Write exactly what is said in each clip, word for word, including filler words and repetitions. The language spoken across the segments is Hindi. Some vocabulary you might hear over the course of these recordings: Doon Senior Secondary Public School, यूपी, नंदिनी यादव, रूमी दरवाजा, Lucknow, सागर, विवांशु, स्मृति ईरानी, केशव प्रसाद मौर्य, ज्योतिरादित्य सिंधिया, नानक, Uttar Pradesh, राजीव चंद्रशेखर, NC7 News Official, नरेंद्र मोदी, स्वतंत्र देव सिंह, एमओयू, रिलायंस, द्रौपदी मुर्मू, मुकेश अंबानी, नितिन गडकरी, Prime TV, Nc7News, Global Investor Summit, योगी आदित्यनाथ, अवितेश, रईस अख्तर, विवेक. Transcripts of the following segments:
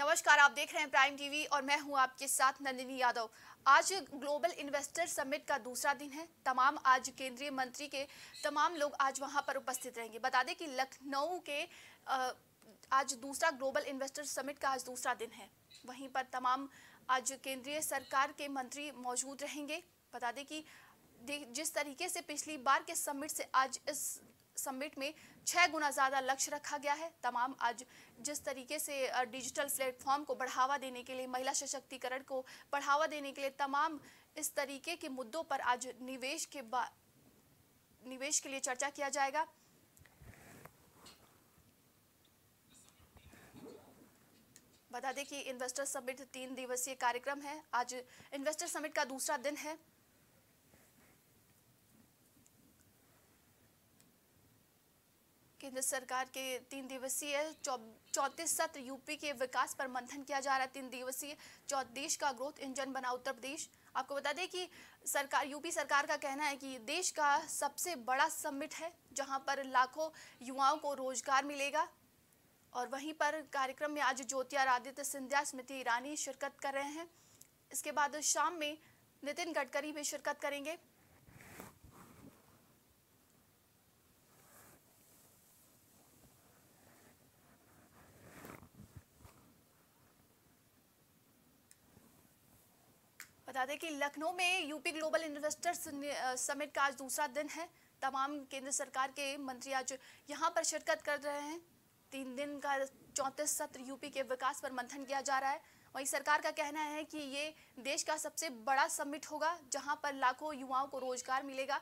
नमस्कार, आप देख रहे हैं प्राइम टीवी और मैं हूं आपके साथ नंदिनी यादव। आज ग्लोबल इन्वेस्टर समिट का दूसरा दिन है। तमाम आज केंद्रीय मंत्री के तमाम लोग आज वहां पर उपस्थित रहेंगे। बता दें कि लखनऊ के आज दूसरा ग्लोबल इन्वेस्टर समिट का आज दूसरा दिन है। वहीं पर तमाम आज केंद्रीय सरकार के मंत्री मौजूद रहेंगे। बता दें कि जिस तरीके से पिछली बार के समिट से आज इस समिट में छह गुना ज़्यादा लक्ष्य रखा गया है। तमाम आज जिस तरीके से डिजिटल प्लेटफॉर्म को बढ़ावा देने के लिए, महिला सशक्तिकरण को बढ़ावा देने के लिए, तमाम इस तरीके के मुद्दों पर आज निवेश के निवेश के लिए चर्चा किया जाएगा। बता दें कि इन्वेस्टर समिट तीन दिवसीय कार्यक्रम है। आज इन्वेस्टर समिट का दूसरा दिन है। केंद्र सरकार के तीन दिवसीय चौंतीस सत्र यूपी के विकास पर मंथन किया जा रहा है। तीन दिवसीय देश का ग्रोथ इंजन बना उत्तर प्रदेश। आपको बता दें कि सरकार यूपी सरकार का कहना है कि देश का सबसे बड़ा समिट है, जहां पर लाखों युवाओं को रोजगार मिलेगा। और वहीं पर कार्यक्रम में आज ज्योतिरादित्य सिंधिया, स्मृति ईरानी शिरकत कर रहे हैं। इसके बाद शाम में नितिन गडकरी भी शिरकत करेंगे। बता दें कि लखनऊ में यूपी ग्लोबल इन्वेस्टर्स समिट का आज दूसरा दिन है। तमाम केंद्र सरकार के मंत्री आज यहां पर शिरकत कर रहे हैं। तीन दिन का चौंतीस सत्र यूपी के विकास पर मंथन किया जा रहा है। वहीं सरकार का कहना है कि ये देश का सबसे बड़ा समिट होगा, जहां पर लाखों युवाओं को रोजगार मिलेगा।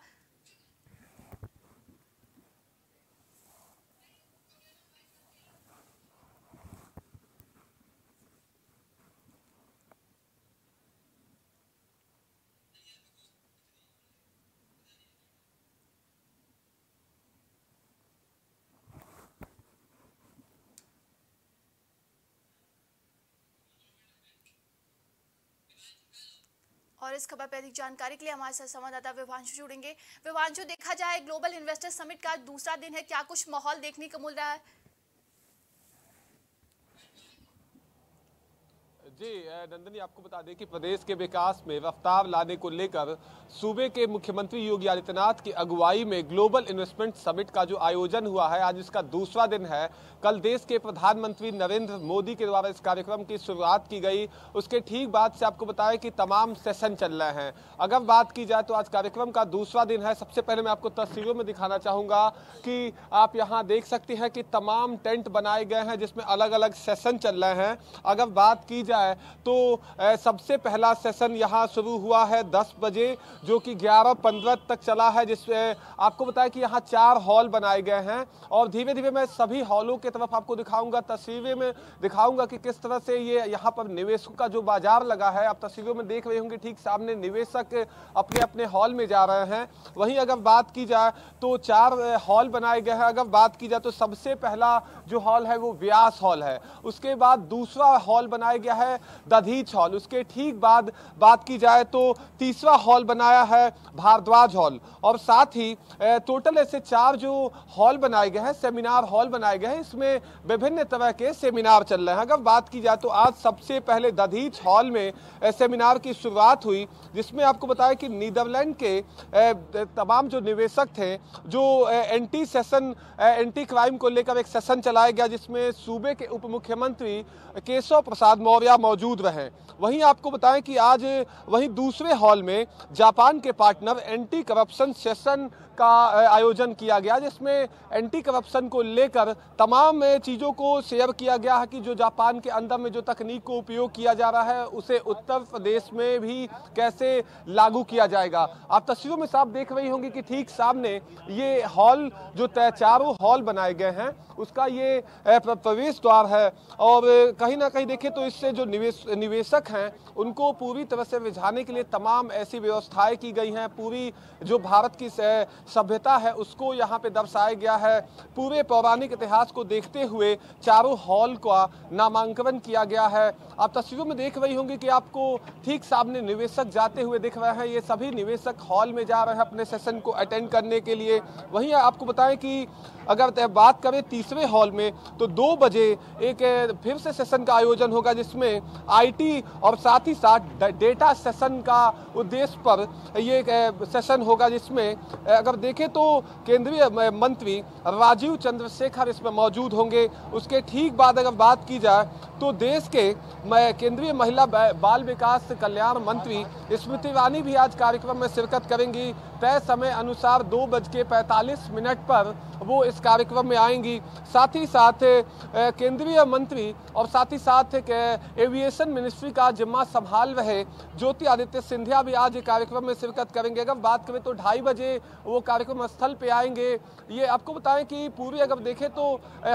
और इस खबर पर अधिक जानकारी के लिए हमारे साथ संवाददाता विवांशु जुड़ेंगे। विवांशु, देखा जाए ग्लोबल इन्वेस्टर समिट का दूसरा दिन है, क्या कुछ माहौल देखने को मिल रहा है? जी नंदनी, आपको बता दें कि प्रदेश के विकास में रफ्तार लाने को लेकर सूबे के मुख्यमंत्री योगी आदित्यनाथ की अगुवाई में ग्लोबल इन्वेस्टमेंट समिट का जो आयोजन हुआ है, आज इसका दूसरा दिन है। कल देश के प्रधानमंत्री नरेंद्र मोदी के द्वारा इस कार्यक्रम की शुरुआत की गई। उसके ठीक बाद से आपको बताया कि तमाम सेशन चल रहे हैं। अगर बात की जाए तो आज कार्यक्रम का दूसरा दिन है। सबसे पहले मैं आपको तस्वीरों में दिखाना चाहूँगा कि आप यहाँ देख सकते हैं कि तमाम टेंट बनाए गए हैं, जिसमें अलग अलग सेशन चल रहे हैं। अगर बात की जाए तो सबसे पहला सेशन यहां शुरू हुआ है दस बजे, जो कि ग्यारह पंद्रह तक चला है। जिसमें आपको बताया कि यहां चार हॉल बनाए गए हैं और धीरे धीरे मैं सभी हॉलों के तरफ आपको दिखाऊंगा, तस्वीरें में दिखाऊंगा कि किस तरह से ये यहां पर निवेशकों का जो बाजार लगा है। आप तस्वीरों में देख रहे होंगे, ठीक सामने निवेशक अपने अपने हॉल में जा रहे हैं। वहीं अगर बात की जाए तो चार हॉल बनाए गए हैं। अगर बात की जाए तो सबसे पहला जो हॉल है वो व्यास हॉल है। उसके बाद दूसरा हॉल बनाया गया है दधीच हॉल। उसके ठीक बाद बात की जाए तो तीसरा हॉल बनाया है भारद्वाज हॉल। और साथ ही टोटल ऐसे चार जो हॉल बनाए गए हैं, सेमिनार हॉल बनाए गए हैं, इसमें विभिन्न तरह के सेमिनार चल रहे हैं। अगर बात की जाए तो आज सबसे पहले दधीच हॉल में सेमिनार की शुरुआत हुई, जिसमें आपको बताया कि नीदरलैंड के तमाम जो निवेशक थे, जो एंटी सेशन एंटी क्राइम को लेकर एक सेशन चलाया गया, जिसमें सूबे के उप मुख्यमंत्री केशव प्रसाद मौर्य मौजूद रहे। वहीं आपको बताएं कि आज वहीं दूसरे हॉल में जापान के पार्टनर एंटी करप्शन सेशन का आयोजन किया गया, जिसमें एंटी करप्शन को लेकर तमाम चीज़ों को शेयर किया गया है कि जो जापान के अंदर में जो तकनीक को उपयोग किया जा रहा है, उसे उत्तर प्रदेश में भी कैसे लागू किया जाएगा। आप तस्वीरों में साफ देख रही होंगी कि ठीक सामने ये हॉल जो चारों हॉल बनाए गए हैं, उसका ये प्रवेश द्वार है। और कहीं ना कहीं देखें तो इससे जो निवेश निवेशक हैं, उनको पूरी तरह से रिझाने के लिए तमाम ऐसी व्यवस्थाएं की गई हैं। पूरी जो भारत की सभ्यता है उसको यहाँ पे दर्शाया गया है। पूरे पौराणिक इतिहास को देखते हुए चारों हॉल का नामांकन किया गया है। आप तस्वीरों में देख रही होंगी कि आपको ठीक सामने निवेशक जाते हुए दिख रहे हैं। ये सभी निवेशक हॉल में जा रहे हैं अपने सेशन को अटेंड करने के लिए। वहीं आपको बताएं कि अगर बात करें तीसरे हॉल में तो दो बजे एक फिर से सेशन का आयोजन होगा, जिसमें आईटी और साथ ही साथ डेटा सेशन का उद्देश्य पर ये एक सेशन होगा, जिसमें अगर देखें तो केंद्रीय मंत्री राजीव चंद्रशेखर इसमें मौजूद होंगे। उसके ठीक बाद अगर बात की जाए तो देश के केंद्रीय महिला बाल विकास कल्याण मंत्री स्मृति ईरानी भी आज कार्यक्रम में शिरकत करेंगी। तय समय अनुसार दो बज के पैंतालीस मिनट पर वो इस कार्यक्रम में आएंगी। साथ ही साथ केंद्रीय मंत्री और साथ ही साथ एविएशन मिनिस्ट्री का जिम्मा संभाल रहे ज्योतिरादित्य सिंधिया भी आज कार्यक्रम में शिरकत करेंगे। अगर बात करें तो ढाई बजे वो कार्यक्रम स्थल पे आएंगे। ये आपको बताएं कि पूरी अगर देखें तो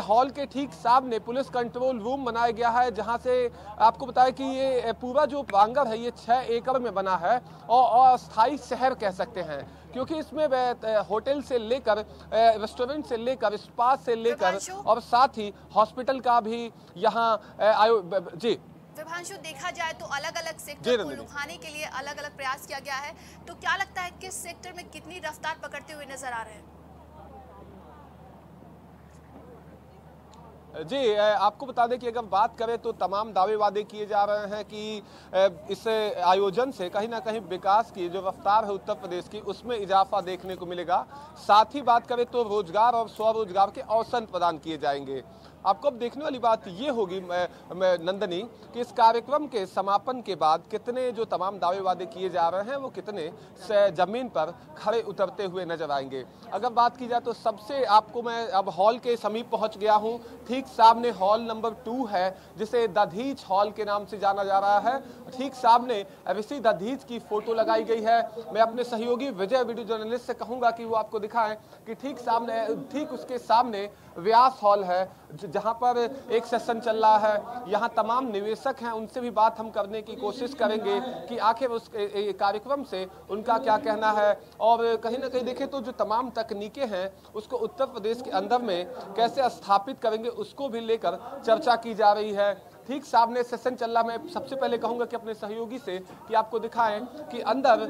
हॉल के ठीक सामने पुलिस कंट्रोल रूम बनाया गया है, जहाँ से आपको बताएं कि ये पूरा जो प्रांगण है ये छः एकड़ में बना है और अस्थायी शहर कह सकते हैं, क्योंकि इसमें होटल से लेकर रेस्टोरेंट से लेकर स्पा से लेकर और साथ ही हॉस्पिटल का भी यहाँ आयो जी विवांशु देखा जाए तो अलग अलग सेक्टर को लुभाने के लिए अलग अलग प्रयास किया गया है। तो क्या लगता है किस सेक्टर में कितनी रफ्तार पकड़ते हुए नजर आ रहे हैं? जी आपको बता दें कि अगर बात करें तो तमाम दावे वादे किए जा रहे हैं कि इस आयोजन से कहीं ना कहीं विकास की जो रफ्तार है उत्तर प्रदेश की उसमें इजाफा देखने को मिलेगा। साथ ही बात करें तो रोजगार और स्वरोजगार के अवसर प्रदान किए जाएंगे। आपको अब देखने वाली बात ये होगी मैं, मैं, नंदिनी कि इस कार्यक्रम के समापन के बाद कितने जो तमाम दावे वादे किए जा रहे हैं वो कितने जमीन पर खड़े उतरते हुए नजर आएंगे। अगर बात की जाए तो सबसे आपको मैं अब हॉल के समीप पहुंच गया हूं। ठीक सामने हॉल नंबर टू है, जिसे दधीच हॉल के नाम से जाना जा रहा है। ठीक सामने ऋषि दधीच की फोटो लगाई गई है। मैं अपने सहयोगी विजय वीडियो जर्नलिस्ट से कहूँगा कि वो आपको दिखाएं कि ठीक सामने ठीक उसके सामने व्यास हॉल है, जहाँ पर एक सेशन चल रहा है। यहाँ तमाम निवेशक हैं, उनसे भी बात हम करने की कोशिश करेंगे कि आखिर उस कार्यक्रम से उनका क्या कहना है और कहीं ना कहीं देखें तो जो तमाम तकनीकें हैं उसको उत्तर प्रदेश के अंदर में कैसे स्थापित करेंगे उसको भी लेकर चर्चा की जा रही है। ठीक सामने सेशन चल रहा। मैं सबसे पहले कहूंगा कि अपने सहयोगी से कि आपको दिखाएं कि अंदर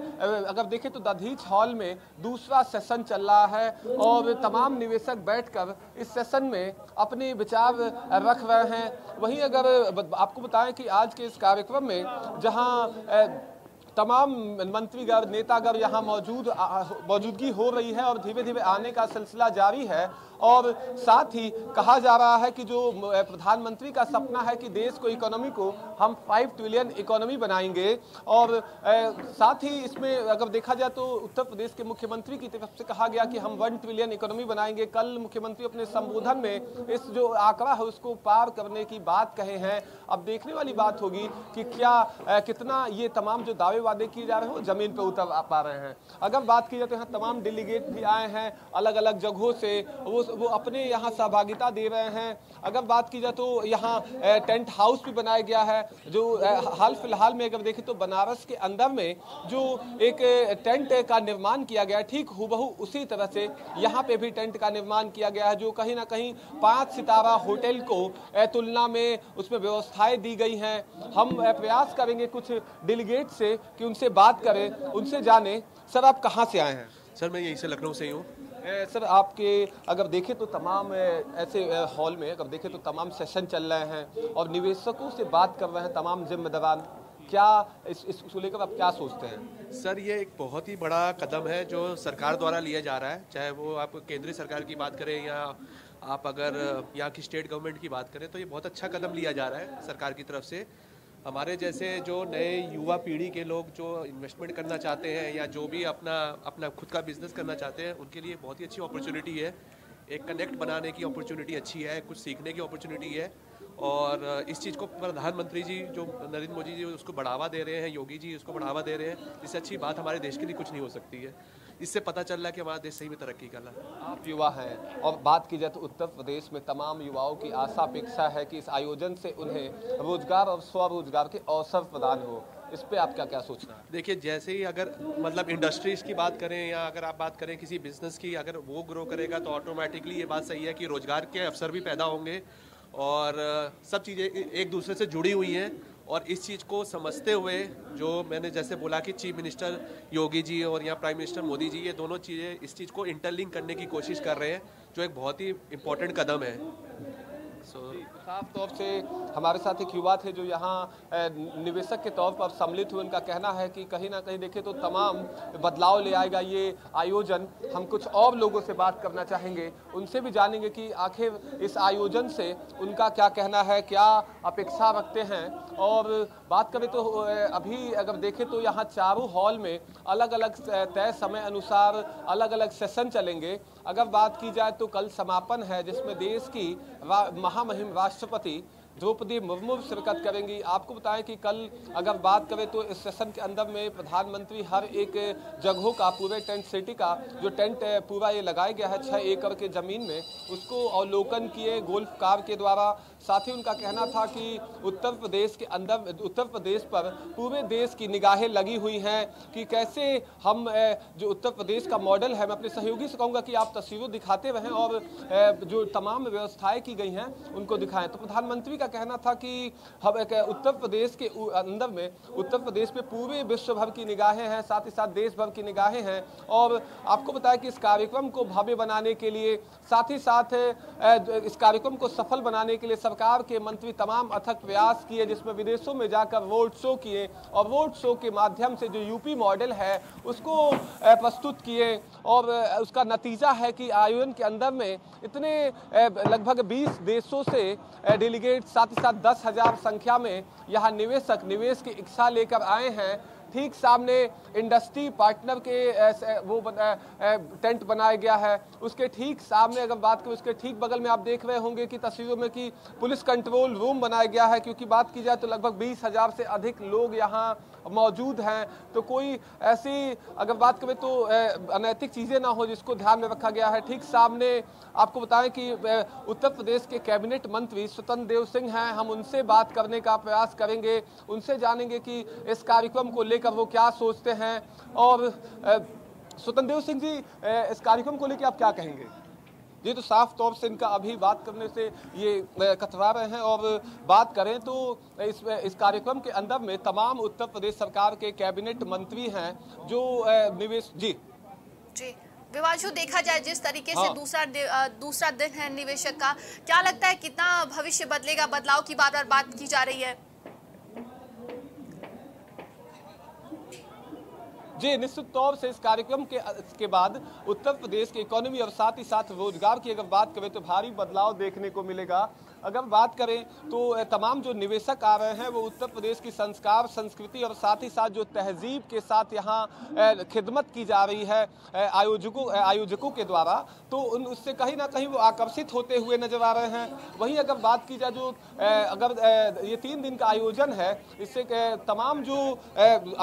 अगर देखें तो दधीच हॉल में दूसरा सेशन चल रहा है और तमाम निवेशक बैठकर इस सेशन में अपने विचार रख रहे हैं। वहीं अगर आपको बताएं कि आज के इस कार्यक्रम में जहां तमाम मंत्रीगण नेतागण यहाँ मौजूद मौजूदगी हो रही है और धीरे धीरे आने का सिलसिला जारी है और साथ ही कहा जा रहा है कि जो प्रधानमंत्री का सपना है कि देश को इकोनॉमी को हम फाइव ट्रिलियन इकोनॉमी बनाएंगे और ए, साथ ही इसमें अगर देखा जाए तो उत्तर प्रदेश के मुख्यमंत्री की तरफ से कहा गया कि हम वन ट्रिलियन इकोनॉमी बनाएंगे। कल मुख्यमंत्री अपने संबोधन में इस जो आंकड़ा है उसको पार करने की बात कहे हैं। अब देखने वाली बात होगी कि क्या ए, कितना ये तमाम जो दावे वादे किए जा रहे हैं वो जमीन पर उतर आ पा रहे हैं। अगर बात की जाए तो यहाँ तमाम डेलीगेट भी आए हैं अलग अलग जगहों से, वो वो अपने यहाँ सहभागिता दे रहे हैं। अगर बात की जाए तो यहाँ टेंट हाउस भी बनाया गया है, जो हाल फिलहाल में अगर देखें तो बनारस के अंदर में जो एक टेंट का निर्माण किया गया है ठीक हुबहू उसी तरह से यहाँ पे भी टेंट का निर्माण किया गया है, जो कहीं ना कहीं पाँच सितारा होटल को तुलना में उसमें व्यवस्थाएँ दी गई हैं। हम प्रयास करेंगे कुछ डेलीगेट से कि उनसे बात करें, उनसे जाने। सर आप कहाँ से आए हैं? सर मैं यहीं से लखनऊ से ही हूँ। सर आपके अगर देखें तो तमाम ऐसे हॉल में अगर देखें तो तमाम सेशन चल रहे हैं और निवेशकों से बात कर रहे हैं तमाम जिम्मेदारान, क्या इस इसको लेकर आप क्या सोचते हैं? सर ये एक बहुत ही बड़ा कदम है जो सरकार द्वारा लिया जा रहा है, चाहे वो आप केंद्रीय सरकार की बात करें या आप अगर यहाँ की स्टेट गवर्नमेंट की बात करें, तो ये बहुत अच्छा कदम लिया जा रहा है सरकार की तरफ से। हमारे जैसे जो नए युवा पीढ़ी के लोग जो इन्वेस्टमेंट करना चाहते हैं या जो भी अपना अपना खुद का बिजनेस करना चाहते हैं, उनके लिए बहुत ही अच्छी अपॉर्चुनिटी है। एक कनेक्ट बनाने की अपॉर्चुनिटी अच्छी है, कुछ सीखने की अपॉर्चुनिटी है और इस चीज़ को प्रधानमंत्री जी जो नरेंद्र मोदी जी उसको बढ़ावा दे रहे हैं, योगी जी उसको बढ़ावा दे रहे हैं, इससे अच्छी बात हमारे देश के लिए कुछ नहीं हो सकती है। इससे पता चल रहा है कि हमारा देश सही में तरक्की कर रहा है। आप युवा हैं और बात की जाए तो उत्तर प्रदेश में तमाम युवाओं की आशा अपेक्षा है कि इस आयोजन से उन्हें रोजगार और स्वरोजगार के अवसर प्रदान हो। इस पे आपका क्या सोचना है? देखिए, जैसे ही अगर मतलब इंडस्ट्रीज़ की बात करें या अगर आप बात करें किसी बिजनेस की, अगर वो ग्रो करेगा तो ऑटोमेटिकली ये बात सही है कि रोजगार के अवसर भी पैदा होंगे और सब चीज़ें एक दूसरे से जुड़ी हुई हैं। और इस चीज़ को समझते हुए जो मैंने जैसे बोला कि चीफ मिनिस्टर योगी जी और यहाँ प्राइम मिनिस्टर मोदी जी, ये दोनों चीज़ें इस चीज़ को इंटरलिंक करने की कोशिश कर रहे हैं, जो एक बहुत ही इम्पोर्टेंट कदम है। So, साफ तौर से हमारे साथ एक युवा थे जो यहाँ निवेशक के तौर पर सम्मिलित हुए। उनका कहना है कि कहीं ना कहीं देखें तो तमाम बदलाव ले आएगा ये आयोजन। हम कुछ और लोगों से बात करना चाहेंगे, उनसे भी जानेंगे कि आखिर इस आयोजन से उनका क्या कहना है, क्या अपेक्षा रखते हैं। और बात करें तो अभी अगर देखें तो यहाँ चारों हॉल में अलग अलग तय समय अनुसार अलग अलग सेशन चलेंगे। अगर बात की जाए तो कल समापन है जिसमें देश की महामहिम राष्ट्रपति द्रौपदी मुर्मू शिरकत करेंगी। आपको बताएं कि कल अगर बात करें तो इस सेशन के अंदर में प्रधानमंत्री हर एक जगहों का पूरे टेंट सिटी का जो टेंट पूरा ये लगाया गया है छः एकड़ के ज़मीन में, उसको अवलोकन किए गोल्फ कार के द्वारा। साथ ही उनका कहना था कि उत्तर प्रदेश के अंदर उत्तर प्रदेश पर पूरे देश की निगाहें लगी हुई हैं कि कैसे हम जो उत्तर प्रदेश का मॉडल है, मैं अपने सहयोगी से कहूँगा कि आप तस्वीरें दिखाते रहें और जो तमाम व्यवस्थाएँ की गई हैं उनको दिखाएँ। तो प्रधानमंत्री का कहना था कि हम उत्तर प्रदेश के अंदर में उत्तर प्रदेश पे पूरे विश्व भर की निगाहें हैं, साथ ही साथ देश भर की निगाहें हैं। और आपको बताया कि इस कार्यक्रम को भव्य बनाने के लिए, साथ ही साथ इस कार्यक्रम को सफल बनाने के लिए सरकार के मंत्री तमाम अथक प्रयास किए, जिसमें विदेशों में जाकर रोड शो किए और रोड शो के माध्यम से जो यूपी मॉडल है उसको प्रस्तुत किए। और उसका नतीजा है कि आयोजन के अंदर में इतने लगभग बीस देशों से डेलीगेट्स, साथ ही साथ दस हजार संख्या में यहाँ निवेशक निवेश की इच्छा लेकर आए हैं। ठीक सामने इंडस्ट्री पार्टनर के वो बना, टेंट बनाया गया है, उसके ठीक सामने अगर बात करें उसके ठीक बगल में आप देख रहे होंगे कि तस्वीरों में कि पुलिस कंट्रोल रूम बनाया गया है, क्योंकि बात की जाए तो लगभग बीस हजार से अधिक लोग यहाँ मौजूद हैं। तो कोई ऐसी अगर बात करें तो अनैतिक चीज़ें ना हो, जिसको ध्यान में रखा गया है। ठीक सामने आपको बताएं कि उत्तर प्रदेश के कैबिनेट मंत्री स्वतंत्र देव सिंह हैं, हम उनसे बात करने का प्रयास करेंगे, उनसे जानेंगे कि इस कार्यक्रम को कब वो क्या सोचते हैं। और स्वतंत्र देव सिंह जी, इस कार्यक्रम को लेकर आप क्या कहेंगे? जी, तो साफ तौर से इनका अभी बात करने से ये कतरा रहे हैं। और बात करें तो इस इस कार्यक्रम के अंदर में तमाम उत्तर प्रदेश सरकार के कैबिनेट मंत्री हैं जो निवेश जी जी विवांशु, देखा जाए जिस तरीके हाँ। से दूसरा दूसरा दिन है निवेशक का, क्या लगता है कितना भविष्य बदलेगा? बदलाव की बार बार बात की जा रही है। जी, निश्चित तौर से इस कार्यक्रम के के बाद उत्तर प्रदेश की इकोनॉमी और साथ ही साथ रोजगार की अगर बात करें तो भारी बदलाव देखने को मिलेगा। अगर बात करें तो तमाम जो निवेशक आ रहे हैं वो उत्तर प्रदेश की संस्कार, संस्कृति और साथ ही साथ जो तहजीब के साथ यहाँ खिदमत की जा रही है आयोजकों आयोजकों के द्वारा, तो उन उससे कहीं ना कहीं वो आकर्षित होते हुए नजर आ रहे हैं। वहीं अगर बात की जाए जो अगर ये तीन दिन का आयोजन है, इससे तमाम जो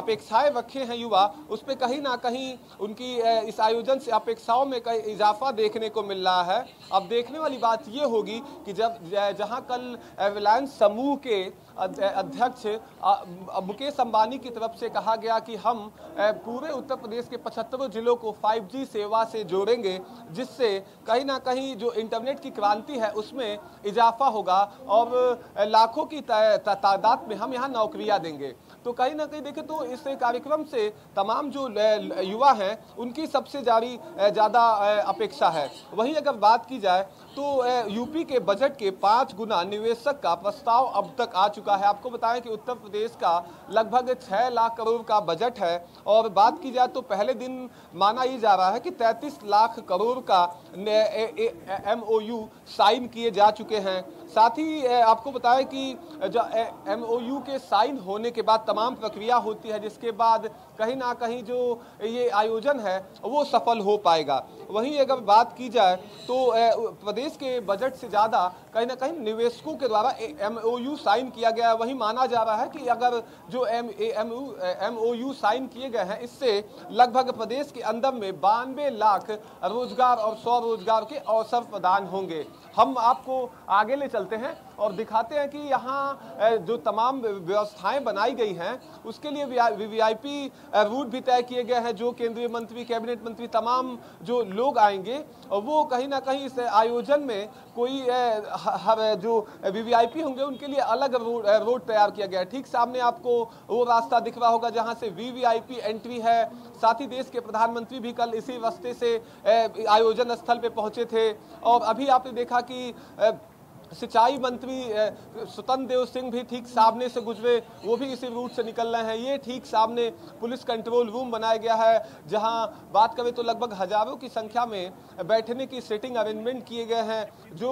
अपेक्षाएँ रखे हैं युवा, उस पर कहीं ना कहीं उनकी इस आयोजन से अपेक्षाओं में कहीं इजाफा देखने को मिल रहा है। अब देखने वाली बात ये होगी कि जब जहां कल रिलायंस समूह के अध्यक्ष मुकेश अंबानी की तरफ से कहा गया कि हम पूरे उत्तर प्रदेश के पचहत्तर जिलों को फाइव जी सेवा से जोड़ेंगे, जिससे कहीं ना कहीं जो इंटरनेट की क्रांति है उसमें इजाफा होगा और लाखों की तादाद में हम यहाँ नौकरियाँ देंगे। तो कहीं ना कहीं देखें तो इस कार्यक्रम से तमाम जो युवा हैं उनकी सबसे जारी ज़्यादा अपेक्षा है। वहीं अगर बात की जाए तो यूपी के बजट के पाँच गुना निवेशक का प्रस्ताव अब तक आ चुका है। आपको बताएं कि उत्तर प्रदेश का लगभग छः लाख करोड़ का बजट है और बात की जाए तो पहले दिन माना ये जा रहा है कि तैंतीस लाख करोड़ का एमओयू साइन किए जा चुके हैं। साथ ही आपको बताएं कि एमओयू के साइन होने के बाद तमाम प्रक्रिया होती है, जिसके बाद कहीं ना कहीं जो ये आयोजन है वो सफल हो पाएगा। वहीं अगर बात की जाए तो प्रदेश के बजट से ज़्यादा कहीं ना कहीं निवेशकों के द्वारा एमओयू साइन किया गया है। वहीं माना जा रहा है कि अगर जो एम एमओयू साइन किए गए हैं, इससे लगभग प्रदेश के अंदर में बानवे लाख रोजगार और स्वरोजगार के अवसर प्रदान होंगे। हम आपको आगे ले चलते हैं और दिखाते हैं कि यहाँ जो तमाम व्यवस्थाएं बनाई गई हैं उसके लिए वीवीआईपी रूट भी तय किए गए हैं। जो केंद्रीय मंत्री, कैबिनेट मंत्री, तमाम जो लोग आएंगे वो कहीं ना कहीं इस आयोजन में कोई जो वीवीआईपी होंगे उनके लिए अलग रूट तैयार किया गया है। ठीक सामने आपको वो रास्ता दिख रहा होगा जहाँ से वीवीआईपी एंट्री है। साथ ही देश के प्रधानमंत्री भी कल इसी रास्ते से आयोजन स्थल पे पहुंचे थे। और अभी आपने देखा कि सिंचाई मंत्री स्वतंत्र देव सिंह भी ठीक सामने से गुजरे, वो भी इसी रूट से निकल रहे हैं। ये ठीक सामने पुलिस कंट्रोल रूम बनाया गया है, जहां बात करें तो लगभग हजारों की संख्या में बैठने की सीटिंग अरेंजमेंट किए गए हैं। जो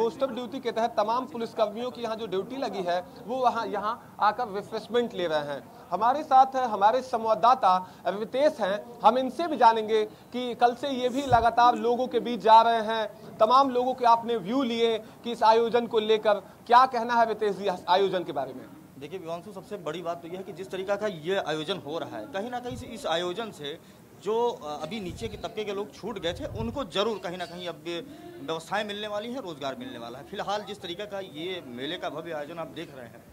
रोस्टर ड्यूटी के तहत तमाम पुलिसकर्मियों की यहाँ जो ड्यूटी लगी है वो वहाँ यहाँ आकर रिफ्रेशमेंट ले रहे हैं। हमारे साथ है हमारे संवाददाता अवितेश हैं, हम इनसे भी जानेंगे कि कल से ये भी लगातार लोगों के बीच जा रहे हैं। तमाम लोगों के आपने व्यू लिए कि इस आयोजन को लेकर क्या कहना है अवितेश जी आयोजन के बारे में। देखिए विवांशु, सबसे बड़ी बात तो यह है कि जिस तरीका का ये आयोजन हो रहा है कहीं ना कहीं से इस आयोजन से जो अभी नीचे के तबके के लोग छूट गए थे उनको जरूर कहीं ना कहीं अब व्यवस्थाएँ मिलने वाली हैं, रोजगार मिलने वाला है। फिलहाल जिस तरीका का ये मेले का भव्य आयोजन आप देख रहे हैं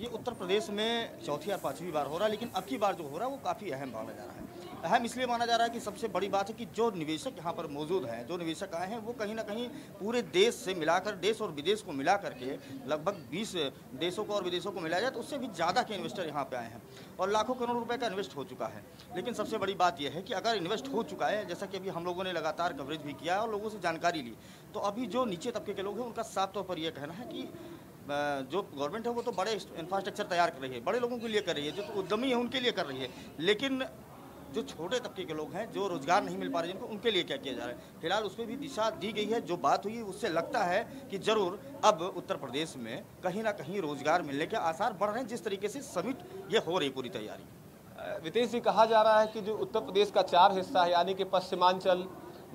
ये उत्तर प्रदेश में चौथी या पांचवी बार हो रहा है, लेकिन अब की बार जो हो रहा है वो काफ़ी अहम माना जा रहा है। अहम इसलिए माना जा रहा है कि सबसे बड़ी बात है कि जो निवेशक यहाँ पर मौजूद हैं, जो निवेशक आए हैं वो कहीं ना कहीं पूरे देश से मिलाकर, देश और विदेश को मिला करके लगभग बीस देशों को और विदेशों को मिलाया जाए तो उससे भी ज़्यादा के इन्वेस्टर यहाँ पर आए हैं और लाखों करोड़ रुपये का इन्वेस्ट हो चुका है। लेकिन सबसे बड़ी बात यह है कि अगर इन्वेस्ट हो चुका है, जैसा कि अभी हम लोगों ने लगातार कवरेज भी किया और लोगों से जानकारी ली, तो अभी जो नीचे तबके के लोग हैं उनका साफ तौर पर यह कहना है कि जो गवर्नमेंट है वो तो बड़े इंफ्रास्ट्रक्चर तैयार कर रही है, बड़े लोगों के लिए कर रही है, जो तो उद्यमी है उनके लिए कर रही है, लेकिन जो छोटे तबके के लोग हैं जो रोजगार नहीं मिल पा रहे जिनको, उनके लिए क्या किया जा रहा है। फिलहाल उस पर भी दिशा दी गई है। जो बात हुई उससे लगता है कि जरूर अब उत्तर प्रदेश में कहीं ना कहीं रोजगार मिलने के आसार बढ़ रहे हैं, जिस तरीके से समिट ये हो रही पूरी तैयारी। विदेश जी, कहा जा रहा है कि जो उत्तर प्रदेश का चार हिस्सा है यानी कि पश्चिमांचल,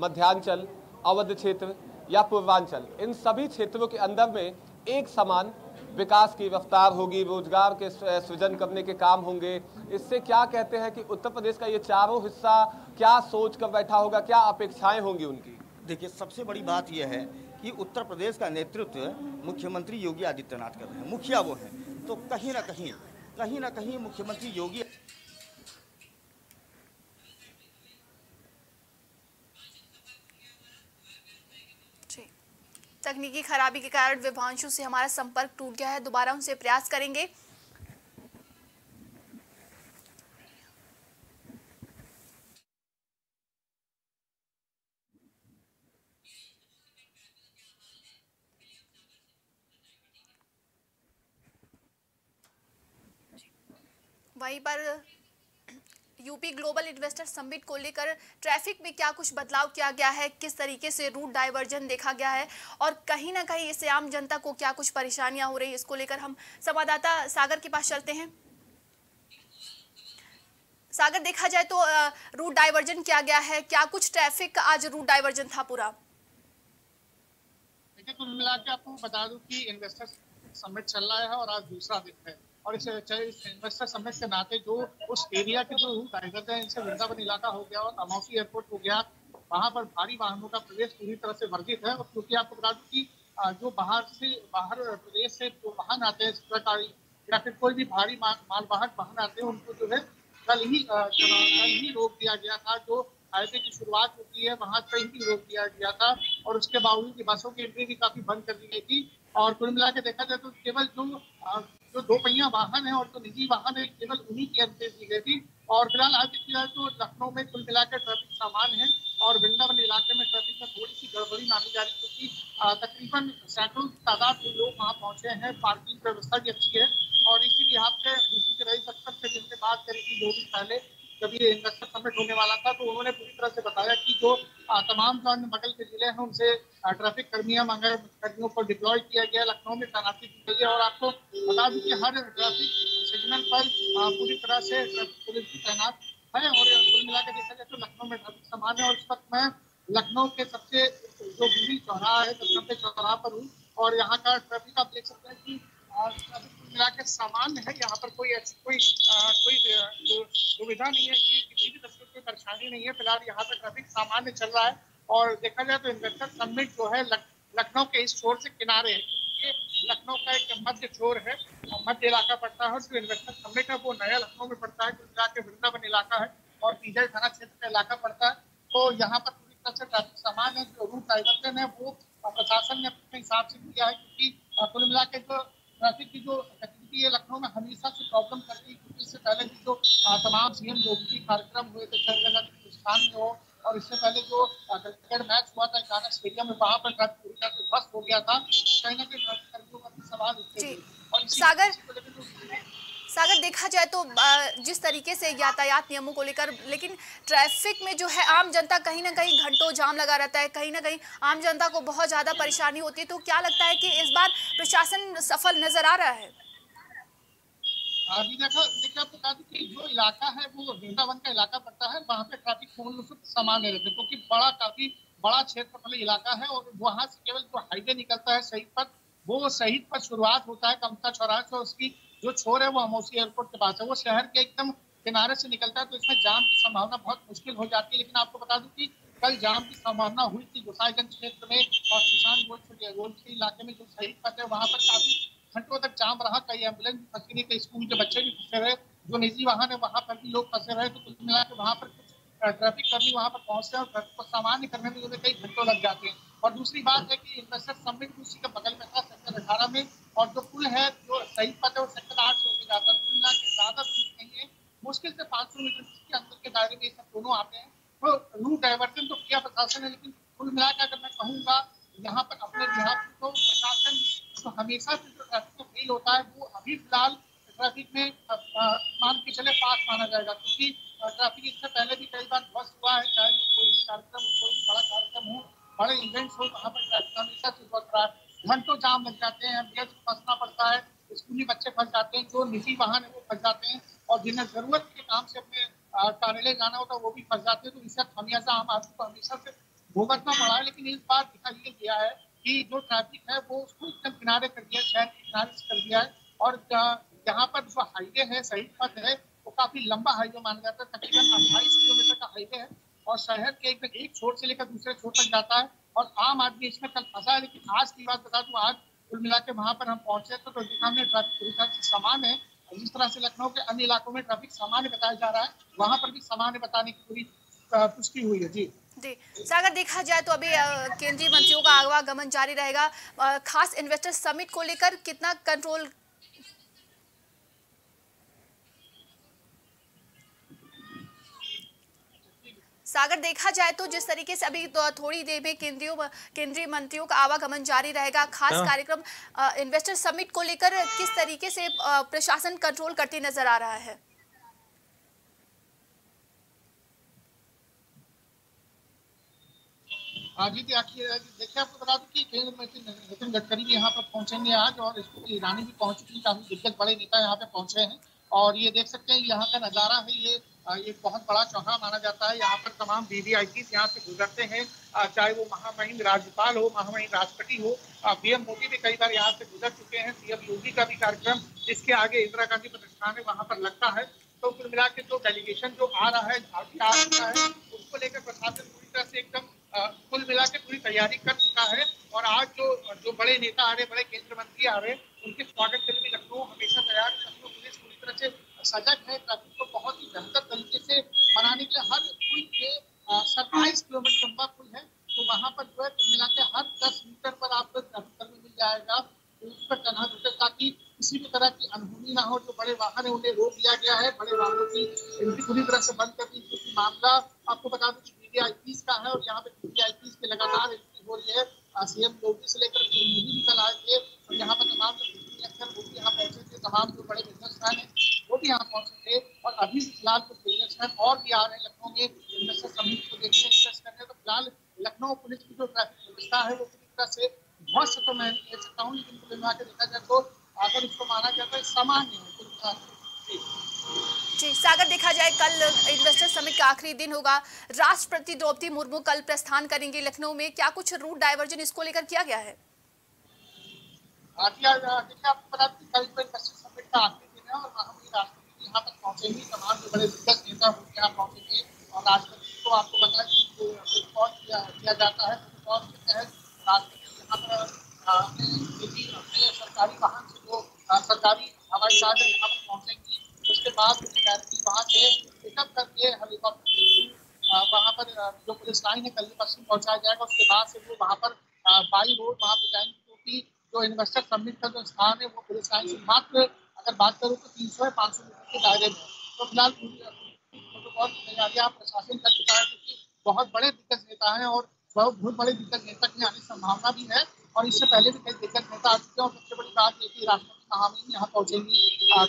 मध्यांचल, अवध क्षेत्र या पूर्वांचल, इन सभी क्षेत्रों के अंदर में एक समान विकास की रफ्तार होगी, रोजगार के सृजन करने के काम होंगे। इससे क्या कहते हैं कि उत्तर प्रदेश का ये चारों हिस्सा क्या सोच कर बैठा होगा, क्या अपेक्षाएं होंगी उनकी। देखिए सबसे बड़ी बात यह है कि उत्तर प्रदेश का नेतृत्व मुख्यमंत्री योगी आदित्यनाथ कर रहे हैं, मुखिया वो हैं, तो कहीं ना कहीं कहीं ना कहीं मुख्यमंत्री योगी तकनीकी खराबी के कारण विवांशु से हमारा संपर्क टूट गया है, दोबारा उनसे प्रयास करेंगे। वहीं पर यूपी ग्लोबल इन्वेस्टर समिट को लेकर ट्रैफिक में क्या कुछ बदलाव किया गया है, किस तरीके से रूट डाइवर्जन देखा गया है और कहीं ना कहीं इससे आम जनता को क्या कुछ परेशानियां हो रही है, इसको लेकर हम संवाददाता सागर के पास चलते हैं। सागर, देखा जाए तो रूट डाइवर्जन किया गया है, क्या कुछ ट्रैफिक का आज रूट डाइवर्जन था पूरा। देखिए कुल मिला के आपको बता दूं कि इन्वेस्टर समिट चल रहा है और आज दूसरा दिन है और इस इन्वेस्टर समिट के नाते जो उस एरिया के जो रूट डाइवर्जन है, इनसे वृंदावन इलाका हो गया और अमौसी एयरपोर्ट हो गया, वहाँ पर भारी वाहनों का प्रवेश पूरी तरह से वर्जित है। और क्योंकि आपको बता दूं कि जो बाहर से बाहर प्रदेश से जो वाहन आते हैं, ट्रक या फिर कोई भी भारी मालवाहक वाहन आते हैं, उनको जो है कल ही कल ही रोक दिया गया था। जो हाईवे की शुरुआत होती है वहाँ कहीं भी रोक दिया गया था और उसके बावजूद बसों की एंट्री भी काफी बंद कर दी गई थी। और कुल मिला के देखा जाए तो केवल जो जो दो पहिया वाहन है और जो निजी वाहन है केवल उन्हीं की एंट्री दी गई थी। और फिलहाल आज देखी जाए तो लखनऊ में कुल मिला के ट्रैफिक सामान्य है और वृंदावन इलाके में ट्रैफिक में थोड़ी सी गड़बड़ी मानी जा रही क्योंकि तकरीबन सैकड़ों तादाद में लोग वहाँ पहुंचे हैं। पार्किंग व्यवस्था भी अच्छी है और इसी लिहाज से डीसी के रईस अख्तर से जिनसे बात करी थी दो दिन पहले जब ये इन्वेस्टर समिट होने वाला था, तो उन्होंने पूरी तरह से बताया कि जो तमाम जन बगल के जिले हैं उनसे ट्रैफिक कर्मियों मंगल कर्मियों पर डिप्लॉय किया गया, लखनऊ में तैनाती की गई है। और आपको बता दूं कि हर ट्रैफिक सिग्नल पर पूरी तरह से ट्रैफिक पुलिस भी तैनात है। और कुल मिला के देखा जाए तो लखनऊ में ट्रैफिक सामान्य है और इस वक्त मैं लखनऊ के सबसे जो बिजली चौराहा है सबसे चौराहा पर हूँ और यहाँ का ट्रैफिक आप देख सकते हैं कि मिला के सामान्य है। यहाँ पर कोई कोई कोई दुविधा नहीं है कि किसी भी तस्वीर कोई परेशानी नहीं है। फिलहाल यहाँ पर ट्रैफिक सामान्य चल रहा है और देखा जाए तो इन्वेस्टर समिट जो है लखनऊ के इस छोर से किनारे है, ये लखनऊ का एक मध्य छोर है और मध्य इलाका पड़ता है, उसको इन्वेस्टमेंट करने का वो नया लखनऊ में पड़ता है, गुजरात के वृंदावन इलाका है और पीजाई थाना क्षेत्र का इलाका पड़ता है। तो यहाँ पर पूरी तरह से ट्रैफिक सामान है, जो रूट डाइवर्जन है वो प्रशासन ने अपने हिसाब से किया है, क्योंकि कुल मिला के जो ट्रैफिक की जो एक्टिविटी है लखनऊ में हमेशा से प्रॉब्लम करती है, क्योंकि इससे पहले भी जो तमाम सीएम लोगों के कार्यक्रम हुए थे चल जगह हिंदुस्तान में हो, और इससे पहले जो क्रिकेट मैच हुआ था इटानगर स्टेडियम में, वहाँ पर ट्रैफिक पूरी तरह से ध्वस्त हो गया था, कहीं ना कहीं ट्रैफिक कर्मियों का भी सवाल उठते थे। और सागर सागर देखा जाए तो जिस तरीके से यातायात नियमों को लेकर, लेकिन ट्रैफिक में जो है आम जनता कहीं ना कहीं घंटों जाम लगा रहता है, कहीं ना कहीं आम जनता को बहुत ज़्यादा परेशानी होती है, तो क्या लगता है कि इस बार प्रशासन सफल नजर आ रहा है? अभी देखा देखिए आपको कहा कि जो इलाका है वो वृंदावन का इलाका पड़ता है, वहाँ पे ट्रैफिक पूर्ण रूप से सामान्य रहते हैं, क्योंकि बड़ा काफी बड़ा क्षेत्र वाला इलाका है और वहाँ से केवल जो हाईवे निकलता है शहीद पर, वो शहीद पर शुरुआत होता है कमता चौराहे से, उसकी जो छोर है वो अमौसी एयरपोर्ट के पास है, वो शहर के एकदम किनारे से निकलता है, तो इसमें जाम की संभावना बहुत मुश्किल हो जाती है। लेकिन आपको बता दूं कि कल जाम की संभावना हुई थी गोसाईगंज क्षेत्र में और किसान गोल रोड के इलाके में, जो शहीद पथ है वहाँ पर काफी घंटों तक जाम रहा, कई एम्बुलेंस भी फंसी रही, कई स्कूल के बच्चे भी फंसे रहे, जो निजी वाहन है वहाँ पर भी लोग फंसे रहे, तो कुल मिला के वहाँ पर कुछ ट्रैफिक कर्मी वहाँ पर पहुँचते हैं और ट्रैफिक को सामान्य करने में जो कई घंटों लग जाते हैं। और दूसरी बात है कि इन्वेस्टर समिट उसी के बगल में था सेक्टर अठारह में, और जो पुल है जो शहीद पथ है वो सेक्टर आठ से होकर जाता है, कुल मिला के ज्यादा दूर नहीं है, मुश्किल से पाँच सौ मीटर के अंदर के दायरे में सब दोनों आते हैं। तो रूट डाइवर्जन तो किया प्रशासन ने, लेकिन कुल मिला के अगर मैं कहूँगा यहाँ पर अपने बिहार को, तो प्रशासन तो हमेशा से जो ट्रैफिक को फेल होता है वो अभी फिलहाल ट्रैफिक में मान के चले पास माना जाएगा, क्योंकि ट्रैफिक इससे पहले भी कई बार ध्वस्त हुआ है, चाहे वो कोई भी कार्यक्रम कोई भी बड़ा कार्यक्रम हो, बड़े इवेंट्स हो, वहाँ पर ट्रैफिक हमेशा से ध्वस्त रहा है, घंटों जाम लग जाते हैं, एम्बुलेंस फंसना पड़ता है, स्कूली बच्चे फंस जाते हैं, जो निजी वाहन है वो फंस जाते हैं, और जिन्हें जरूरत के काम से अपने कार्यालय जाना होता है वो भी फंस जाते हैं। तो इससे हमेशा आम आदमी को हमेशा से भुगतना पड़ा है, लेकिन इस बार दिखाई ये गया है कि जो ट्रैफिक है वो उसको एकदम किनारे कर दिया, शहर के किनारे से कर दिया है, और यहाँ पर जो हाईवे है शहीद पथ है वो काफी लंबा हाईवे माना जाता है, तकरीबन अट्ठाईस किलोमीटर का हाईवे है और शहर के एकदम एक छोर से लेकर दूसरे छोर तक जाता है, और आम आदमी इसमें कल फंसा है। लेकिन आज की बात बता दूं, आज कुल मिला के वहाँ पर हम पहुंचे तो दिखा में ट्रैफिक पूरी तरह से सामान्य है, जिस तरह से लखनऊ के अन्य इलाकों में ट्रैफिक सामान्य बताया जा रहा है वहाँ पर भी सामान्य बताने की पूरी पुष्टि हुई है। जी जी सागर, देखा जाए तो अभी केंद्रीय मंत्रियों का आवागमन जारी रहेगा, खास इन्वेस्टर समिट को लेकर कितना कंट्रोल? सागर, देखा जाए तो जिस तरीके से अभी तो थोड़ी देर में केंद्रीय केंद्रीय मंत्रियों का आवागमन जारी रहेगा, खास कार्यक्रम इन्वेस्टर समिट को लेकर किस तरीके से प्रशासन कंट्रोल करती नजर आ रहा है? आज ही देखिए आपको बता दूं कि केंद्रीय मंत्री नितिन गडकरी भी यहाँ पर पहुंचेंगे आज, और स्मृति ईरानी भी पहुंच चुकी है, काफी दिग्गज बड़े नेता यहाँ पे पहुंचे हैं, और ये देख सकते हैं यहाँ का नजारा है, ये एक बहुत बड़ा चौहान माना जाता है, यहाँ पर तमाम वीवीआईपी यहाँ से गुजरते हैं, चाहे वो महामहिम राज्यपाल हो, महामहिम राष्ट्रपति हो, पीएम मोदी भी कई बार यहाँ से गुजर चुके हैं, सीएम योगी का भी कार्यक्रम इसके आगे इंदिरा गांधी प्रतिष्ठान है वहाँ पर लगता है। तो कुल मिला के जो डेलीगेशन जो आ रहा है आ रहा है उसको लेकर प्रशासन पूरी तरह से एकदम कुल मिला के पूरी तैयारी कर चुका है, और आज जो जो बड़े नेता आ रहे, बड़े केंद्रीय मंत्री आ रहे, उनके स्वागत के लिए लखनऊ हमेशा तैयार है, लखनऊ पुलिस पूरी तरह से सजग है, ट्रैफिक को बहुत ही बेहतर तरीके से मनाने के लिए। हर पुल के सत्ताईस किलोमीटर लंबा पुल है, तो वहाँ पर जो है कुल मिला के हर दस मीटर पर आपको ट्रैफिक कर्मी मिल जाएगा, तो उस पर तैनात होते ताकि किसी भी तरह की अनहोनी ना हो, जो बड़े वाहन है उन्हें रोक दिया गया है, बड़े वाहनों की एंट्री पूरी तरह से बंद कर दी, क्योंकि मामला आपको बता दूं कि वीवीआईपीज का है, और यहाँ पे वीवीआईपीज की लगातार एंट्री हो रही है, सीएम योगी से लेकर पीएम मोदी भी कल आए थे, और यहाँ पर तमाम वो भी यहाँ पहुंचे थे, तमाम जो बड़े बिजनेसमैन है वो भी यहाँ पहुंचे थे, और अभी फिलहाल कुछ बिजनेसमैन और भी आ रहे हैं लखनऊ में इन्वेस्टर समिट को देखने इन्वेस्ट करने। तो फिलहाल लखनऊ पुलिस की जो ट्रैफिक व्यवस्था है वो पूरी तरह से ध्वस्त तो मैं कह सकता हूँ, लेकिन कुल मिला के देखा जाए तो अगर इसको माना जाता है सामान्य है कुल मिला के। जी सागर, देखा जाए कल इन्वेस्टर समिट का आखिरी दिन होगा, राष्ट्रपति द्रौपदी मुर्मू कल प्रस्थान करेंगे लखनऊ में, क्या कुछ रूट डाइवर्जन इसको लेकर किया गया है? देखिए आपको पता है कल जो इन्वेस्टर समिट का आखिरी दिन है, और महामहिम राष्ट्रपति यहाँ तक पहुँचेंगे, तमाम जो बड़े दिग्गज नेता वो यहाँ पहुँचेंगे, और राष्ट्रपति को आपको पता है कि प्रोटोकॉल किया जाता है, प्रोटोकॉल के तहत राष्ट्रपति यहाँ पर अपने अपने सरकार सरकारी हवाई जहाज यहाँ पर पहुँचेंगी, उसके बाद डायरेक्टली वहाँ से पिकअप करके हेलीकॉप्टर वहाँ पर जो पुलिस लाइन है कल पश्चिम पहुँचाया जाएगा। उसके बाद से वो वहाँ पर बाई रोड वहाँ पर जाएंगे, क्योंकि जो इन्वेस्टर समिट का जो स्थान है वो पुलिस लाइन से मात्र अगर बात करूँ तो तीन सौ या पाँच सौ मीटर के दायरे में। तो फिलहाल प्रोटोकॉल की तैयारियाँ प्रशासन कर चुका है, क्योंकि बहुत बड़े दिग्गज नेता हैं और बहुत बड़े दिग्गज नेता की आने की संभावना भी है, और इससे पहले भी कई दिग्गज नेता आ चुके हैं। और सबसे बड़ी बात ये कि राष्ट्रपति महामहिम यहाँ पहुँचेंगी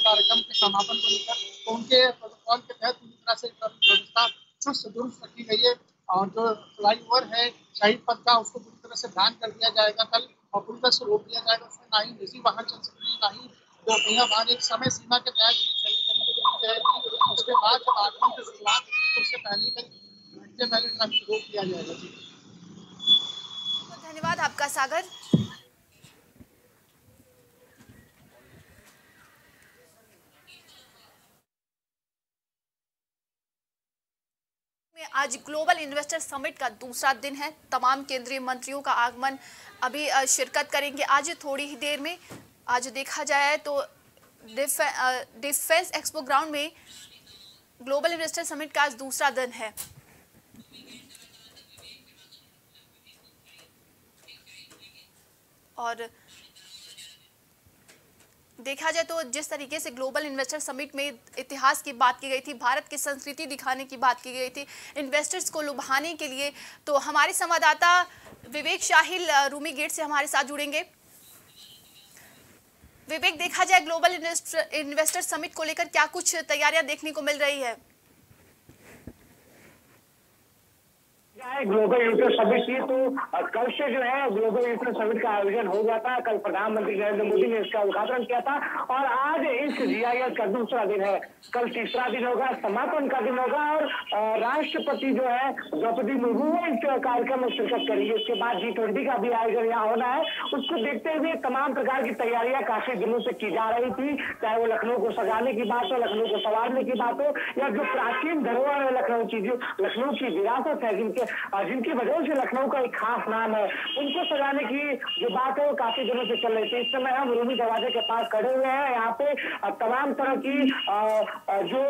कार्यक्रम के समापन को लेकर, तो उनके प्रोटोकॉल के तहत पूरी तरह से व्यवस्था चुस्त दुरुस्त रखी गई है। और जो फ्लाई ओवर है शहीद पथ का, उसको पूरी तरह से बैन कर दिया जाएगा कल, और पूरी तरह से रोक दिया जाएगा। उसमें ना ही निजी वाहन चल सकती, ना ही जो भैया वाहन एक समय सीमा के तहत। उसके बाद जब आगमन की शुरुआत उससे पहले कई घंटे पहले रोक दिया जाएगा। जी धन्यवाद आपका सागर। आज ग्लोबल इन्वेस्टर समिट का दूसरा दिन है, तमाम केंद्रीय मंत्रियों का आगमन अभी शिरकत करेंगे आज थोड़ी ही देर में। आज देखा जाए तो डिफे, डिफेंस एक्सपो ग्राउंड में ग्लोबल इन्वेस्टर समिट का आज दूसरा दिन है। और देखा जाए तो जिस तरीके से ग्लोबल इन्वेस्टर समिट में इतिहास की बात की गई थी, भारत की संस्कृति दिखाने की बात की गई थी इन्वेस्टर्स को लुभाने के लिए, तो हमारे संवाददाता विवेक शाहिल रूमी गेट से हमारे साथ जुड़ेंगे। विवेक, देखा जाए ग्लोबल इन्वेस्टर समिट को लेकर क्या कुछ तैयारियां देखने को मिल रही है? ग्लोबल इन्वेस्टर समिट की तो कल से जो है ग्लोबल इन्वेस्टर समिट का आयोजन हो गया था। कल प्रधानमंत्री नरेंद्र मोदी ने इसका उद्घाटन किया था, और आज इस जी आई एल का दूसरा दिन है। कल तीसरा दिन होगा, समापन का दिन होगा, और राष्ट्रपति जो है द्रौपदी मुर्मू इस कार्यक्रम में शिरकत करेंगे। इसके बाद जी ट्वेंटी का भी आयोजन यहाँ होना है, उसको देखते हुए तमाम प्रकार की तैयारियां काफी दिनों से की जा रही थी, चाहे वो लखनऊ को सजाने की बात हो, लखनऊ को संवारने की बात हो, या जो प्राचीन धरोहर है लखनऊ की, जो लखनऊ की विरासत है, जिनके जिनकी वजह से लखनऊ का एक खास नाम है, उनको सजाने की जो बात है वो काफी दिनों से चल रही थी। इस समय हम रूमी दरवाजे के पास खड़े हुए हैं। यहाँ पे तमाम तरह की जो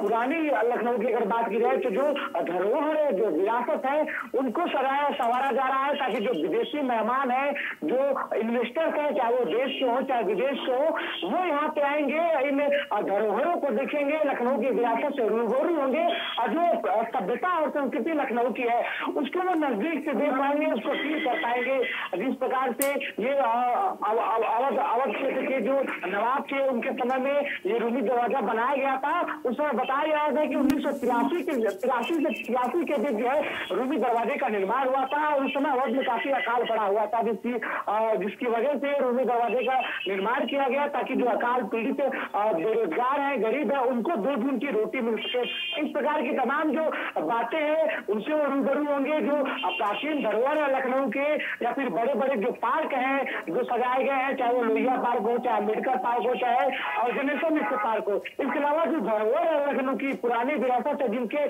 पुरानी लखनऊ की अगर बात की जाए तो जो धरोहर है, जो विरासत है, उनको सजाया संवारा जा रहा है, ताकि जो विदेशी मेहमान है, जो इन्वेस्टर्स है, चाहे वो देश के हो चाहे विदेश के हो, वो यहाँ पे आएंगे, इन धरोहरों को देखेंगे, लखनऊ की विरासत से रूबरू होंगे, और जो सभ्यता और संस्कृति लखनऊ की है उसको वो नजदीक से देख पाएंगे, उसको फील कर पाएंगे। जिस प्रकार से ये अवध अवध क्षेत्र के जो नवाब थे उनके समय में ये रूमी दरवाजा बनाया गया था, उस समय बताया गया था कि उन्नीस सौ तिरासी के तिरासी से तिरासी के बीच जो है रूमी दरवाजे का निर्माण हुआ था। उस समय अवध में काफी अकाल पड़ा हुआ था, जिसकी जिसकी वजह से रूमी दरवाजे का निर्माण किया गया, ताकि जो अकाल पीड़ित बेरोजगार है, गरीब है, उनको दो दिन की रोटी मिल सके। इस प्रकार की तमाम जो बातें हैं उनसे वो होंगे। जो प्राचीन धरोहर है लखनऊ के, या फिर बड़े बड़े जो पार्क हैं जो सजाए गए हैं, चाहे वो लोहिया पार्क हो, चाहे अम्बेडकर पार्क हो, चाहे और गणेशन पार्क हो, इसके अलावा जो धरोहर है लखनऊ की पुरानी विरासत है, जिनके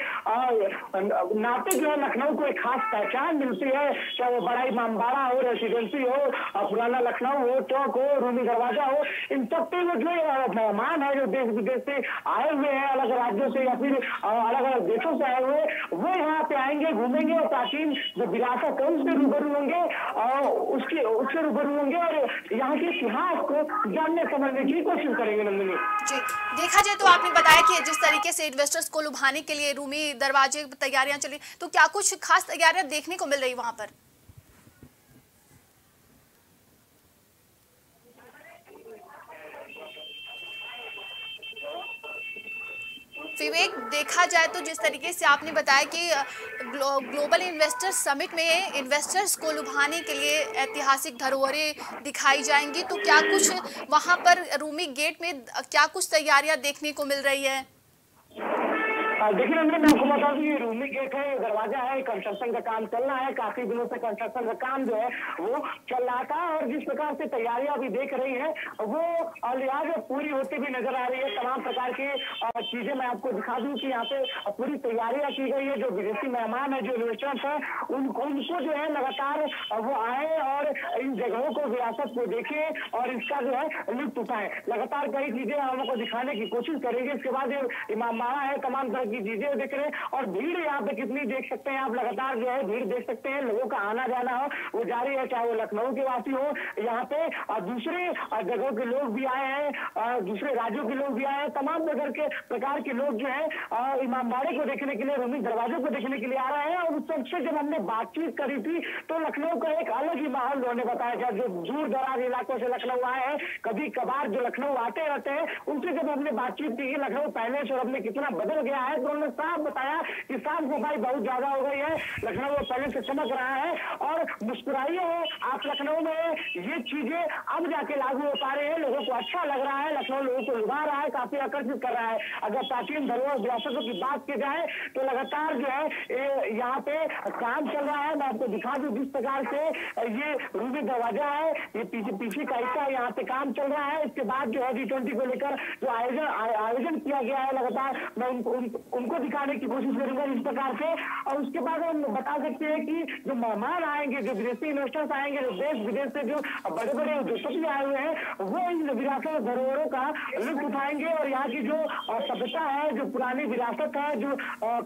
नाते जो है लखनऊ को एक खास पहचान मिलती है, चाहे वो बड़ा इमामबाड़ा हो, रेसिडेंसी हो, पुराना लखनऊ हो, चौक हो, रूमी दरवाजा हो, इन सब पे वो जो मेहमान है जो देश विदेश से आए हुए हैं, अलग राज्यों से या फिर अलग अलग देशों से आए हुए, वो यहाँ पे आएंगे, घूमेंगे, और प्राचीन जो विरासत है उससे रूबरू होंगे और उसके उससे रूबरू होंगे और यहाँ के इतिहास को जानने समझने की कोशिश करेंगे। नंदिनी जी, देखा जाए तो आपने बताया कि जिस तरीके से इन्वेस्टर्स को लुभाने के लिए रूमी दरवाजे तैयारियां चली, तो क्या कुछ खास तैयारियां देखने को मिल रही वहाँ पर? विवेक, देखा जाए तो जिस तरीके से आपने बताया कि ग्लो, ग्लोबल इन्वेस्टर्स समिट में इन्वेस्टर्स को लुभाने के लिए ऐतिहासिक धरोहरें दिखाई जाएंगी, तो क्या कुछ वहां पर रूमी गेट में क्या कुछ तैयारियां देखने को मिल रही है? देखिए नंदिनी, मैं आपको बता दूं ये रूमी गेट है, ये दरवाजा है, कंस्ट्रक्शन का काम चल रहा है, काफी दिनों से कंस्ट्रक्शन का काम जो है वो चल रहा था और जिस प्रकार से तैयारियां अभी देख रही है वो लिहाज पूरी होती भी नजर आ रही है। तमाम प्रकार की चीजें मैं आपको दिखा दूं कि यहाँ पे पूरी तैयारियां की गई है। जो विदेशी मेहमान है, जो इन्वेस्टर्स है, उनको उनको जो है लगातार वो आए और इन जगहों को, विरासत को देखे और इसका जो है लुत्फ उठाए। लगातार कई चीजें हम लोग को दिखाने की कोशिश करेंगे। इसके बाद इमामबाड़ा है, तमाम तरह की चीजें देख रहे हैं और भीड़ यहाँ पे कितनी देख सकते हैं आप, लगातार जो है भीड़ देख सकते हैं। लोगों का आना जाना हो वो जारी है, चाहे वो लखनऊ के वासी हो, यहाँ पे दूसरे जगहों के लोग भी आए हैं, दूसरे राज्यों के लोग भी आए हैं, तमाम प्रकार के प्रकार के लोग जो है इमामबाड़े को देखने के लिए, रूमी दरवाजों को देखने के लिए आ रहे हैं। और उस शख्स से जब हमने बातचीत करी थी तो लखनऊ का एक अलग ही माहौल उन्होंने बताया था। जो दूर दराज इलाकों से लखनऊ आए हैं, कभी कभार जो लखनऊ आते रहते हैं, उनसे जब हमने बातचीत की लखनऊ पहले से अब में कितना बदल गया है तो उन्होंने साफ बताया कि साफ सफाई बहुत ज्यादा हो गई है, लखनऊ पहले से चमक रहा है। और मुस्कुराइए है आप, लखनऊ में ये चीजें अब जाके लागू हो पा रही है, लोगों को अच्छा लग रहा है, लखनऊ लोगों को लुभा रहा है, काफी आकर्षित कर रहा है। अगर प्राचीन धरोहर विरासतों की बात की जाए तो लगातार जो है यहाँ पे काम चल रहा है। मैं आपको दिखा दूं जिस प्रकार से ये रूबी दरवाजा है, ये पीछे पीछे का हिस्सा है, यहाँ पे काम चल रहा है। इसके बाद जो है जी ट्वेंटी को लेकर जो आयोजन आयोजन किया गया है लगातार मैं उनको उन, उनको दिखाने की कोशिश करूंगा इस प्रकार से। और उसके बाद हम बता सकते हैं कि जो मेहमान आएंगे, जो विदेशी इन्वेस्टर्स आएंगे, जो देश विदेश से जो बड़े बड़े उद्योगपति आए हुए हैं, वो इन विरासत धरोहरों का लुत्फ उठाएंगे और यहाँ की जो सभ्यता है, जो पुरानी विरासत है, जो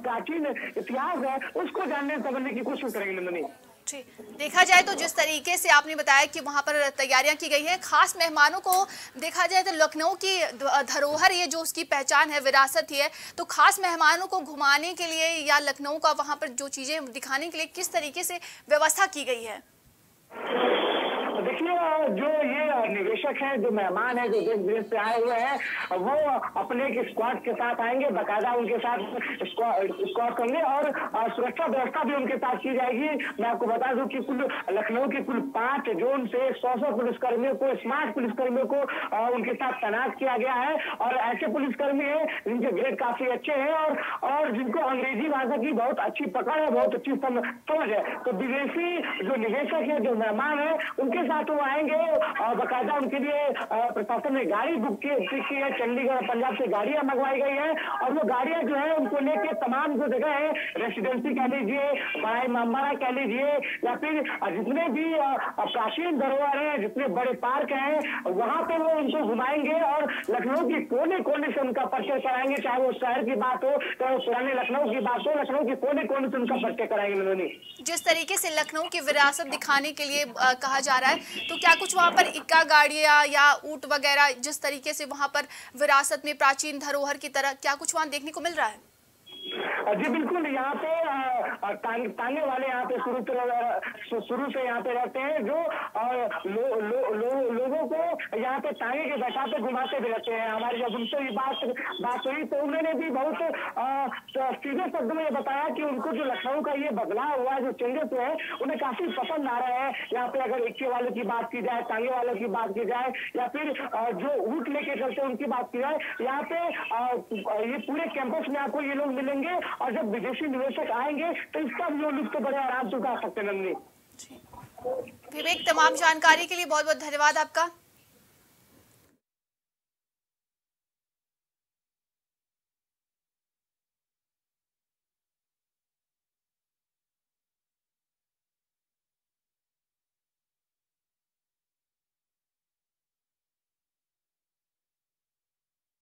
प्राचीन इतिहास है, उसको जानने समझने की कोशिश करेंगे। नंदिनी जी, देखा जाए तो जिस तरीके से आपने बताया कि वहाँ पर तैयारियां की गई हैं, खास मेहमानों को देखा जाए तो लखनऊ की धरोहर ये जो उसकी पहचान है, विरासत ही है, तो खास मेहमानों को घुमाने के लिए या लखनऊ का वहाँ पर जो चीजें दिखाने के लिए किस तरीके से व्यवस्था की गई है? देखिए, जो ये निवेशक हैं, जो मेहमान हैं, जो देश विदेश से आए हुए हैं, वो अपने एक स्क्वाड के साथ आएंगे, बकायदा उनके साथ स्क्वाड होंगे और सुरक्षा व्यवस्था भी उनके साथ की जाएगी। मैं आपको बता दूं कि कुल लखनऊ के कुल पांच जोन से सौ सौ पुलिसकर्मियों को, स्मार्ट पुलिसकर्मियों को उनके साथ तैनात किया गया है। और ऐसे पुलिसकर्मी हैं जिनके ग्रेड काफी अच्छे हैं और, और जिनको अंग्रेजी भाषा की बहुत अच्छी पकड़ है, बहुत अच्छी समझ है। तो विदेशी जो निवेशक है, जो मेहमान है, उनके साथ वो आएंगे और बकायदा उनके लिए प्रशासन ने गाड़ी बुक की है, चंडीगढ़ और पंजाब से गाड़ियां मंगवाई गई है और वो गाड़ियां जो है उनको लेके तमाम जो जगह है, रेसिडेंसी कह लीजिए, बड़ा इमामबाड़ा कह लीजिए, या फिर जितने भी प्राचीन धरोहर है, जितने बड़े पार्क हैं, वहां पे वो उनको घुमाएंगे और लखनऊ के कोने कोने से उनका परिचय कराएंगे। चाहे वो शहर की बात हो, चाहे वो पुराने लखनऊ की बात हो, लखनऊ के कोने कोने से उनका परिचय कराएंगे। उन्होंने जिस तरीके से लखनऊ की विरासत दिखाने के लिए कहा जा रहा है, तो क्या कुछ वहाँ पर इक्का गाड़ियाँ या ऊंट वगैरह, जिस तरीके से वहाँ पर विरासत में प्राचीन धरोहर की तरह, क्या कुछ वहाँ देखने को मिल रहा है? जी बिल्कुल, यहाँ पे तांग, तांगे वाले यहाँ पे शुरू से शुरू से यहाँ पे रहते हैं, जो लो, लो, लो, लोगों को यहाँ पे तांगे के बैठाते घुमाते भी रहते हैं। हमारी जब उनसे ये बात बात हुई तो उन्होंने भी बहुत सीधे शब्द में बताया कि उनको जो लखनऊ का ये बदलाव हुआ, जो चेंजेस है, उन्हें काफी पसंद आ रहा है। यहाँ पे अगर इक्के वालों की बात की जाए, तांगे वालों की बात की जाए, या फिर जो ऊँट लेके चलते हैं उनकी बात की जाए, यहाँ पे ये पूरे कैंपस में आपको ये लोग मिलेंगे और जब विदेशी निवेशक आएंगे तो इसका भी लोग तो बड़े आराम से उठा सकते हैं। नंदिनी, विवेक, तमाम जानकारी के लिए बहुत बहुत धन्यवाद आपका।